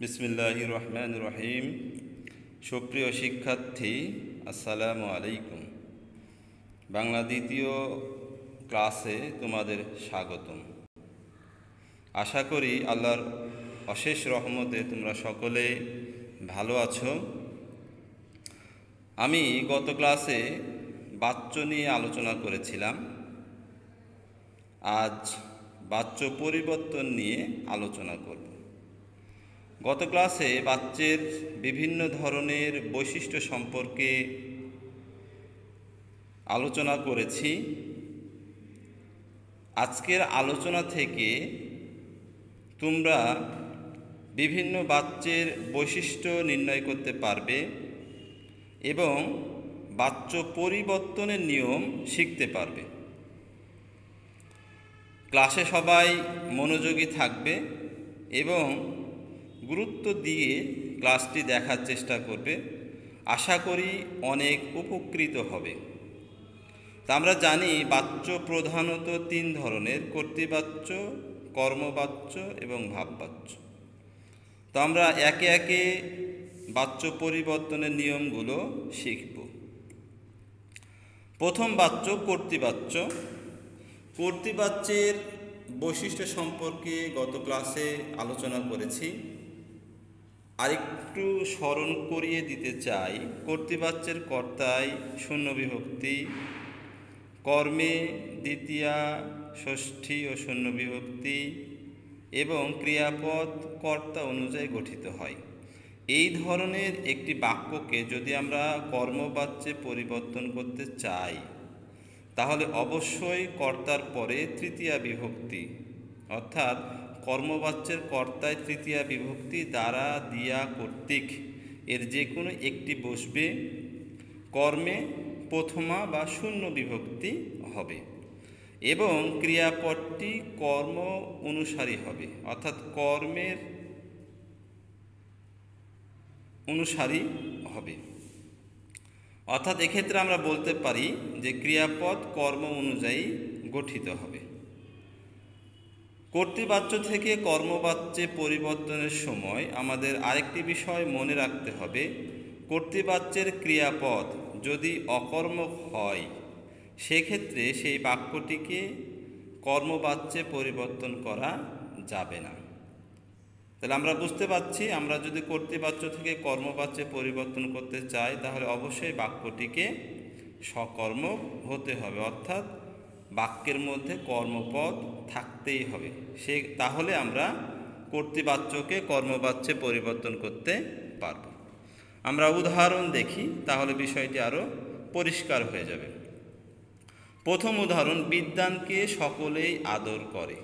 बिस्मिल्लाहिर्रहमानिर्रहीम सुप्रिय शिक्षार्थी आसलामु आलैकुम बांग्ला द्वितीय क्लासे तुम्हादेर स्वागतम। आशा करी आल्लाहर अशेष रहमते तुमरा सकले भालो आछो। आमी गत क्लासे বাচ্য নিয়ে আলোচনা করেছিলাম, আজ বাচ্য পরিবর্তন নিয়ে আলোচনা করব। গত ক্লাসে বাচ্যের বিভিন্ন ধরনের বৈশিষ্ট্য সম্পর্কে আলোচনা করেছি। আজকের আলোচনা থেকে তোমরা বিভিন্ন বাচ্যের বৈশিষ্ট্য নির্ণয় করতে পারবে এবং বাচ্য পরিবর্তনের নিয়ম শিখতে পারবে। ক্লাসে সবাই মনোযোগী থাকবে এবং গুরুত্ব দিয়ে ক্লাসটি দেখার চেষ্টা করবে। আশা করি অনেক উপকৃত হবে। তা আমরা জানি বাচ্য প্রধানত তিন ধরনের: কর্তৃবাচ্য, কর্মবাচ্য এবং ভাববাচ্য। তো আমরা একে একে বাচ্য পরিবর্তনের নিয়মগুলো শিখব। প্রথম বাচ্য কর্তৃবাচ্য। কর্তৃবাচ্যের বৈশিষ্ট্য সম্পর্কে গত ক্লাসে আলোচনা করেছি। আরেকটু স্মরণ করিয়ে দিতে চাই, কর্তৃবাচ্যের কর্তায় শূন্যবিভক্তি, কর্মে দ্বিতীয়া ষষ্ঠী ও শূন্যবিভক্তি এবং ক্রিয়াপদ কর্তা অনুযায়ী গঠিত হয়। এই ধরনের একটি বাক্যকে যদি আমরা কর্মবাচ্যে পরিবর্তন করতে চাই, তাহলে অবশ্যই কর্তার পরে তৃতীয়া বিভক্তি অর্থাৎ কর্মবাচ্যের কর্তায় তৃতীয়া বিভক্তি দ্বারা দিয়া কর্তৃক এর যে কোনো একটি বসবে। কর্মে প্রথমা বা শূন্য বিভক্তি হবে এবং ক্রিয়াপদটি কর্ম অনুসারী হবে অর্থাৎ কর্মের অনুসারী হবে। অর্থাৎ এক্ষেত্রে আমরা বলতে পারি যে ক্রিয়াপদ কর্ম অনুযায়ী গঠিত হবে। কর্তৃবাচ্য থেকে কর্মবাচ্যে পরিবর্তনের সময় আমাদের আরেকটি বিষয় মনে রাখতে হবে। কর্তৃবাচ্যের ক্রিয়াপদ যদি অকর্মক হয়, সেক্ষেত্রে সেই বাক্যটিকে কর্মবাচ্যে পরিবর্তন করা যাবে না। তাহলে আমরা বুঝতে পারছি, আমরা যদি কর্তৃবাচ্য থেকে কর্মবাচ্যে পরিবর্তন করতে চাই, তাহলে অবশ্যই বাক্যটিকে সকর্মক হতে হবে অর্থাৎ বাক্যের মধ্যে কর্মপদ থাকতেই হবে। তাহলে আমরা কর্তৃবাচ্যকে কর্মবাচ্যে পরিবর্তন করতে পারব। আমরা উদাহরণ দেখি, তাহলে বিষয়টি আরও পরিষ্কার হয়ে যাবে। প্রথম উদাহরণ, বিদ্যানকে সকলেই আদর করে।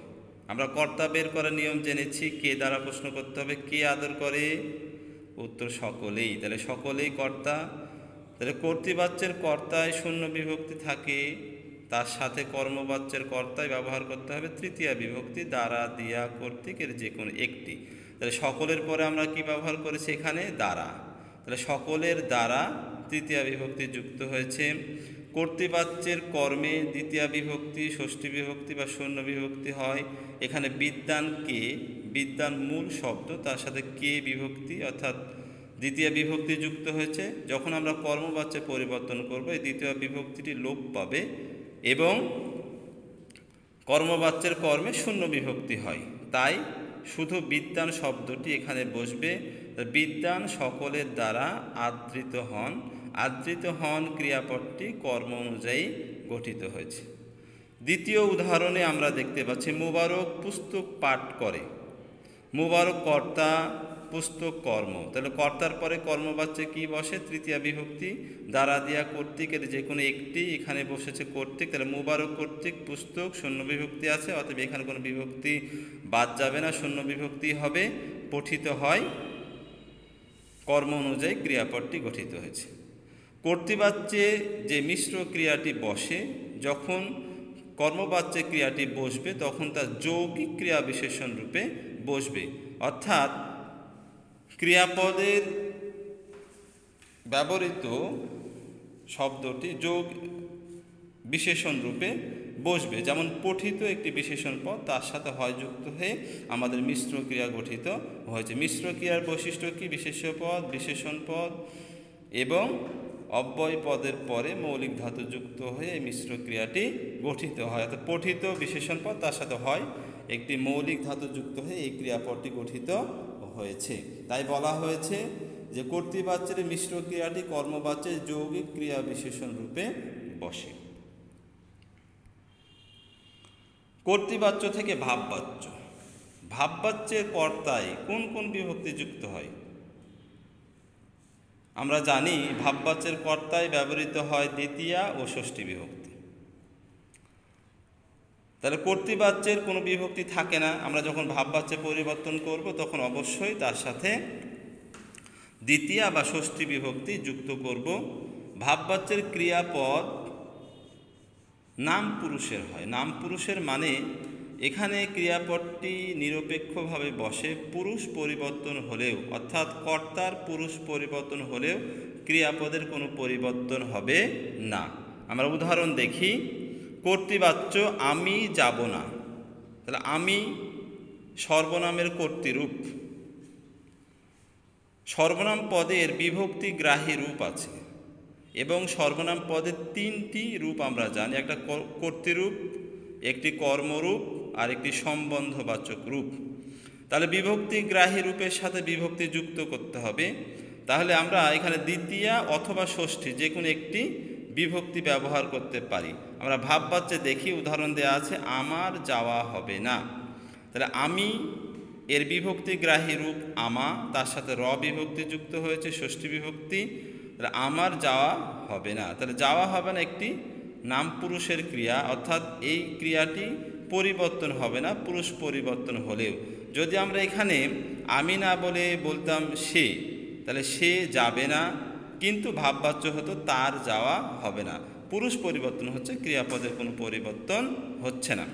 আমরা কর্তা বের করার নিয়ম জেনেছি, কে দ্বারা প্রশ্ন করতে হবে, কে আদর করে? উত্তর সকলেই। তাহলে সকলেই কর্তা। তাহলে কর্তৃবাচ্যের কর্তায় শূন্য বিভক্তি থাকে, তার সাথে কর্মবাচ্যের কর্তায় ব্যবহার করতে হবে তৃতীয়া বিভক্তি দ্বারা দিয়া কর্তৃকের যে কোনো একটি। তাহলে সকলের পরে আমরা কি ব্যবহার করেছি এখানে? দ্বারা। তাহলে সকলের দ্বারা তৃতীয়া বিভক্তি যুক্ত হয়েছে। কর্তৃবাচ্যের কর্মে দ্বিতীয়া বিভক্তি, ষষ্ঠী বিভক্তি বা শূন্য বিভক্তি হয়। এখানে বিদ্যানকে, বিদ্যান মূল শব্দ, তার সাথে কে বিভক্তি অর্থাৎ দ্বিতীয়া বিভক্তি যুক্ত হয়েছে। যখন আমরা কর্মবাচ্যে পরিবর্তন করব, এই দ্বিতীয়া বিভক্তিটি লোপ পাবে এবং কর্মবাচ্যের কর্মে শূন্য বিভক্তি হয়, তাই শুধু বিদ্যান শব্দটি এখানে বসবে। বিদ্যান সকলের দ্বারা আদৃত হন। আদৃত হন ক্রিয়াপদটি কর্ম অনুযায়ী গঠিত হয়েছে। দ্বিতীয় উদাহরণে আমরা দেখতে পাচ্ছি, মুবারক পুস্তক পাঠ করে। মুবারক কর্তা, পুস্তক কর্ম। তাহলে কর্তার পরে কর্মবাচ্যে কি বসে? তৃতীয়া বিভক্তি দ্বারা দিয়া কর্তৃকের যে কোনো একটি। এখানে বসেছে কর্তৃক। তাহলে মুবারক কর্তৃক পুস্তক, শূন্য বিভক্তি আছে, অতএব এখানে কোনো বিভক্তি বাদ যাবে না, শূন্য বিভক্তি হবে। পঠিত হয়, কর্ম অনুযায়ী ক্রিয়াপদটি গঠিত হয়েছে। কর্তৃবাচ্যে যে মিশ্র ক্রিয়াটি বসে, যখন কর্মবাচ্যে ক্রিয়াটি বসবে তখন তা যৌগিক ক্রিয়া বিশেষণ রূপে বসবে অর্থাৎ ক্রিয়াপদের ব্যবহৃত শব্দটি যোগ বিশেষণ রূপে बसबे जेमन पठित एक विशेषण पद तार साथे হয় যুক্ত হয়ে আমাদের মিশ্র ক্রিয়া গঠিত হয়েছে। মিশ্র ক্রিয়ার বৈশিষ্ট্য কি? বিশেষ্য পদ, বিশেষণ পদ এবং অব্যয় পদের পরে মৌলিক ধাতু যুক্ত হয়ে মিশ্র ক্রিয়াটি গঠিত হয়। অর্থাৎ পঠিত বিশেষণ পদ তার সাথে হয় একটি মৌলিক ধাতু যুক্ত হয়ে এই ক্রিয়াপদটি গঠিত হয়েছে। তাই বলা হয়েছে যে কর্তৃবাচ্যের মিশ্র ক্রিয়াটি কর্মবাচ্যের যৌগিক ক্রিয়া বিশেষণ রূপে বসে। কর্তৃবাচ্য থেকে ভাববাচ্য, ভাববাচ্যের কর্তায় কোন কোন বিভক্তি যুক্ত হয়? আমরা জানি ভাববাচ্যের কর্তায় ব্যবহৃত হয় দ্বিতীয়া ও ষষ্ঠী বিভক্তি। তাহলে কর্তৃবাচ্যের কোনো বিভক্তি থাকে না। আমরা যখন ভাববাচ্যে পরিবর্তন করব তখন অবশ্যই তার সাথে দ্বিতীয়া বা ষষ্ঠী বিভক্তি যুক্ত করব। ভাববাচ্যের ক্রিয়াপদ নাম পুরুষের হয়। নাম পুরুষের মানে এখানে ক্রিয়াপদটি নিরপেক্ষভাবে বসে। পুরুষ পরিবর্তন হলেও অর্থাৎ কর্তার পুরুষ পরিবর্তন হলেও ক্রিয়াপদের কোনো পরিবর্তন হবে না। আমরা উদাহরণ দেখি। কর্তৃবাচ্য আমি যাব না, তাহলে আমি সর্বনামের কর্তৃরূপ। সর্বনাম পদের বিভক্তি গ্রাহী রূপ আছে এবং সর্বনাম পদের তিনটি রূপ আমরা জানি, একটা কর্তৃরূপ, একটি কর্মরূপ আর একটি সম্বন্ধবাচক রূপ। তাহলে বিভক্তি গ্রাহী রূপের সাথে বিভক্তি যুক্ত করতে হবে। তাহলে আমরা এখানে দ্বিতীয়া অথবা ষষ্ঠী যে কোনো একটি বিভক্তি ব্যবহার করতে পারি। আমরা ভাববাচ্যে দেখি উদাহরণ দেওয়া আছে, আমার যাওয়া হবে না। তাহলে আমি এর বিভক্তি গ্রাহী রূপ আমা, তার সাথে র বিভক্তি যুক্ত হয়েছে, ষষ্ঠী বিভক্তি। তাহলে আমার যাওয়া হবে না, তাহলে যাওয়া হবে না একটি নাম পুরুষের ক্রিয়া, অর্থাৎ এই ক্রিয়াটি পরিবর্তন হবে না পুরুষ পরিবর্তন হলেও। যদি আমরা এখানে আমি না বলে বলতাম সে, তাহলে সে যাবে না, কিন্তু ভাববাচ্য হতো তার যাওয়া হবে না। পুরুষ পরিবর্তন হচ্ছে, ক্রিয়াপদের কোনো পরিবর্তন হচ্ছে না।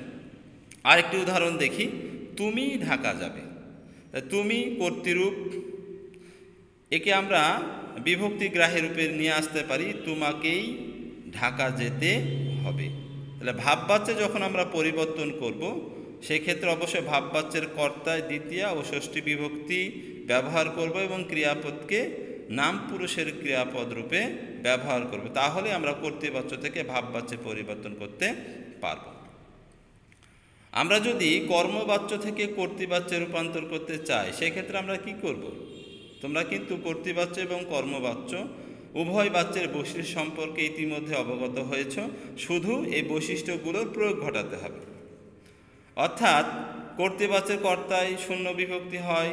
আরেকটি উদাহরণ দেখি, তুমি ঢাকা যাবে। তুমি কর্তৃরূপ, একে আমরা বিভক্তি গ্রাহী রূপে নিয়ে আসতে পারি, তোমাকেই ঢাকা যেতে হবে। তাহলে ভাববাচ্যে যখন আমরা পরিবর্তন করব সেক্ষেত্রে অবশ্যই ভাববাচ্যের কর্তায় দ্বিতীয়া ও ষষ্ঠী বিভক্তি ব্যবহার করব এবং ক্রিয়াপদকে নাম পুরুষের ক্রিয়াপদ রূপে ব্যবহার করব। তাহলে আমরা কর্তৃবাচ্য থেকে ভাববাচ্যে পরিবর্তন করতে পারব। আমরা যদি কর্মবাচ্য থেকে কর্তৃবাচ্যে রূপান্তর করতে চাই সেক্ষেত্রে আমরা কি করব? তোমরা কিন্তু কর্তৃবাচ্য এবং কর্মবাচ্য উভয় বাচ্যের বৈশিষ্ট্য সম্পর্কে ইতিমধ্যে অবগত হয়েছ, শুধু এই বৈশিষ্ট্যগুলোর প্রয়োগ ঘটাতে হবে। অর্থাৎ কর্তৃবাচ্যের কর্তায় শূন্য বিভক্তি হয়,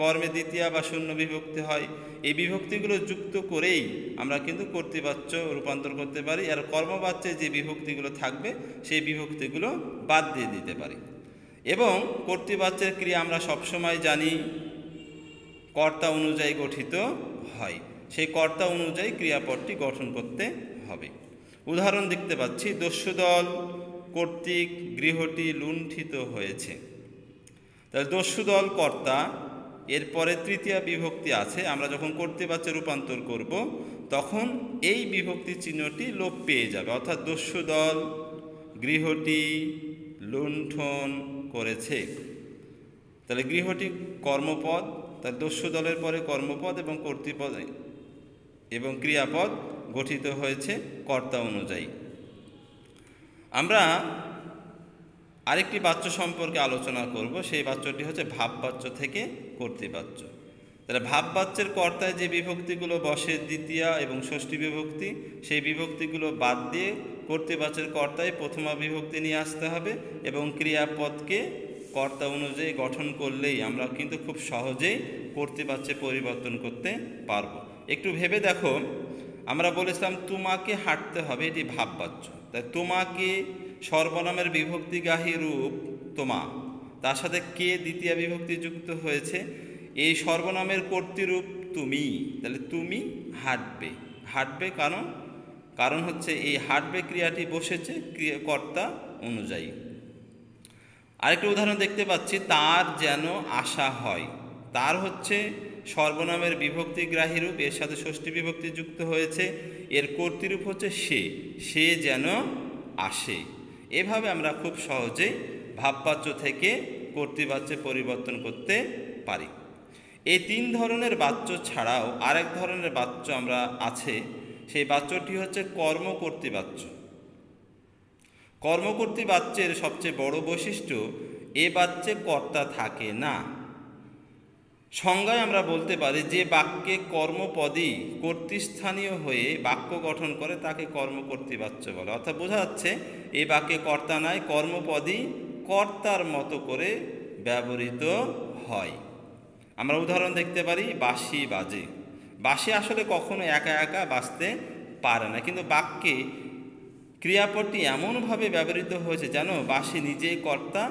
কর্মে দ্বিতীয়া বা শূন্য বিভক্তি হয়। এই বিভক্তিগুলো যুক্ত করেই আমরা কিন্তু কর্তৃবাচ্য রূপান্তর করতে পারি, আর কর্মবাচ্যে যে বিভক্তিগুলো থাকবে সেই বিভক্তিগুলো বাদ দিয়ে দিতে পারি। এবং কর্তৃবাচ্যের ক্রিয়া আমরা সবসময় জানি কর্তা অনুযায়ী গঠিত হয়, সেই কর্তা অনুযায়ী ক্রিয়াপদটি গঠন করতে হবে। উদাহরণ দেখতে পাচ্ছি, দস্যুদল কর্তৃক গৃহটি লুণ্ঠিত হয়েছে। তাহলে দস্যুদল কর্তা, এরপরে তৃতীয়া বিভক্তি আছে। আমরা যখন কর্তৃবাচ্যে রূপান্তর করব তখন এই বিভক্তি চিহ্নটি লোপ পেয়ে যাবে, অর্থাৎ দস্যুদল গৃহটি লুণ্ঠন করেছে। তাহলে গৃহটি কর্মপদ, তার দস্যুদলের পরে কর্মপদ এবং কর্তৃপদ এবং ক্রিয়াপদ গঠিত হয়েছে কর্তা অনুযায়ী। আমরা আরেকটি বাচ্য সম্পর্কে আলোচনা করব, সেই বাচ্যটি হচ্ছে ভাববাচ্য থেকে কর্তৃবাচ্য। তাহলে ভাববাচ্যের কর্তায় যে বিভক্তিগুলো বসে দ্বিতীয়া এবং ষষ্ঠী বিভক্তি, সেই বিভক্তিগুলো বাদ দিয়ে কর্তৃবাচ্যের কর্তায় প্রথমা বিভক্তি নিয়ে আসতে হবে এবং ক্রিয়াপদকে কর্তা অনুযায়ী গঠন করলেই আমরা কিন্তু খুব সহজেই কর্তৃবাচ্যে পরিবর্তন করতে পারব। একটু ভেবে দেখো, আমরা বলেছিলাম তোমাকে হাঁটতে হবে, এটি ভাববাচ্য। তাই তোমাকে সর্বনামের বিভক্তিগ্রাহী রূপ তোমা, তার সাথে কে দ্বিতীয়া বিভক্তি যুক্ত হয়েছে। এই সর্বনামের কর্তৃরূপ তুমি, তাহলে তুমি হাঁটবে। হাঁটবে কারণ হচ্ছে এই হাঁটবে ক্রিয়াটি বসেছে কর্তা অনুযায়ী। আরেকটি উদাহরণ দেখতে পাচ্ছি, তার যেন আশা হয়। তার হচ্ছে সর্বনামের বিভক্তিগ্রাহী রূপ, এর সাথে ষষ্ঠী বিভক্তি যুক্ত হয়েছে, এর কর্তৃরূপ হচ্ছে সে, সে যেন আসে। এভাবে আমরা খুব সহজেই ভাববাচ্য থেকে কর্তৃবাচ্যে পরিবর্তন করতে পারি। এই তিন ধরনের বাচ্য ছাড়াও আরেক ধরনের বাচ্য আমরা আছে, সেই বাচ্যটি হচ্ছে কর্মকর্তৃবাচ্য। কর্মকর্তৃবাচ্যের সবচেয়ে বড় বৈশিষ্ট্য এ বাচ্যে কর্তা থাকে না। সংজ্ঞায় আমরা বলতে পারি যে বাক্যে কর্মপদই কর্তৃস্থানীয় হয়ে বাক্য গঠন করে তাকে কর্মকর্তৃবাচ্য বলে। অর্থাৎ বোঝা যাচ্ছে এ বাক্যে কর্তা নাই, কর্মপদই কর্তার মতো করে ব্যবহৃত হয়। আমরা উদাহরণ দেখতে পারি বাঁশি বাজে। বাঁশি আসলে কখনো একা একা বাজতে পারে না, কিন্তু বাক্যে ক্রিয়াপদটি এমনভাবে ব্যবহৃত হয়েছে যেন বাঁশি নিজেই কর্তা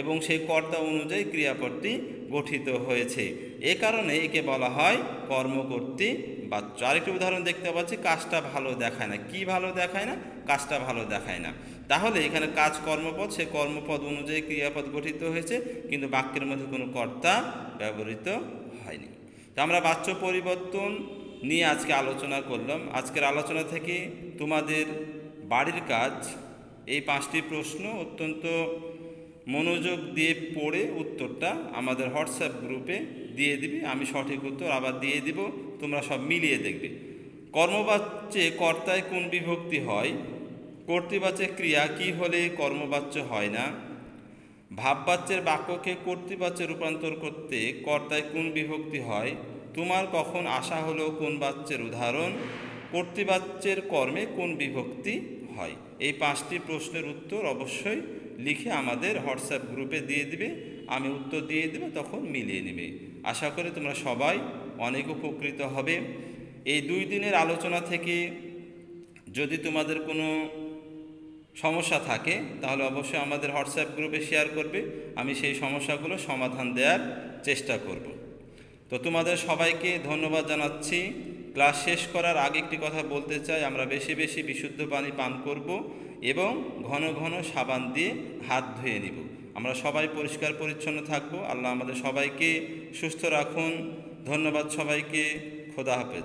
এবং সেই কর্তা অনুযায়ী ক্রিয়াপদটি গঠিত হয়েছে। এ কারণে একে বলা হয় কর্মকর্তৃবাচ্য। আরেকটি উদাহরণ দেখতে পাচ্ছি কাজটা ভালো দেখায় না। কি ভালো দেখায় না? কাজটা ভালো দেখায় না। তাহলে এখানে কাজ কর্মপদ, সে কর্মপদ অনুযায়ী ক্রিয়াপদ গঠিত হয়েছে, কিন্তু বাক্যের মধ্যে কোনো কর্তা ব্যবহৃত হয়নি। তো আমরা বাচ্য পরিবর্তন নিয়ে আজকে আলোচনা করলাম। আজকের আলোচনা থেকে তোমাদের বাড়ির কাজ এই 5টি প্রশ্ন অত্যন্ত মনোযোগ দিয়ে পড়ে উত্তরটা আমাদের হোয়াটসঅ্যাপ গ্রুপে দিয়ে দিবে। আমি সঠিক উত্তর আবার দিয়ে দিব, তোমরা সব মিলিয়ে দেখবে। কর্মবাচ্যে কর্তায় কোন বিভক্তি হয়, কর্তৃবাচ্যে ক্রিয়া কি হলে কর্মবাচ্য হয় না, ভাববাচ্যের বাক্যকে কর্তৃবাচ্যে রূপান্তর করতে কর্তায় কোন বিভক্তি হয়, তোমার কখন আশা হলো কোন বাচ্যের উদাহরণ, কর্তৃবাচ্যের কর্মে কোন বিভক্তি হয়। এই 5টি প্রশ্নের উত্তর অবশ্যই লিখে আমাদের হোয়াটসঅ্যাপ গ্রুপে দিয়ে দিবে। আমি উত্তর দিয়ে দেবো, তখন মিলিয়ে নেবে। আশা করি তোমরা সবাই অনেক উপকৃত হবে। এই 2 দিনের আলোচনা থেকে যদি তোমাদের কোনো সমস্যা থাকে তাহলে অবশ্যই আমাদের হোয়াটসঅ্যাপ গ্রুপে শেয়ার করবে। আমি সেই সমস্যাগুলো সমাধান দেওয়ার চেষ্টা করব। তো তোমাদের সবাইকে ধন্যবাদ জানাচ্ছি। ক্লাস শেষ করার আগে একটি কথা বলতে চাই, আমরা বেশি বেশি বিশুদ্ধ পানি পান করব এবং ঘন ঘন সাবান দিয়ে হাত ধুয়ে নিব। আমরা সবাই পরিষ্কার পরিচ্ছন্ন থাকব। আল্লাহ আমাদের সবাইকে সুস্থ রাখুন। ধন্যবাদ সবাইকে। খোদা হাফেজ।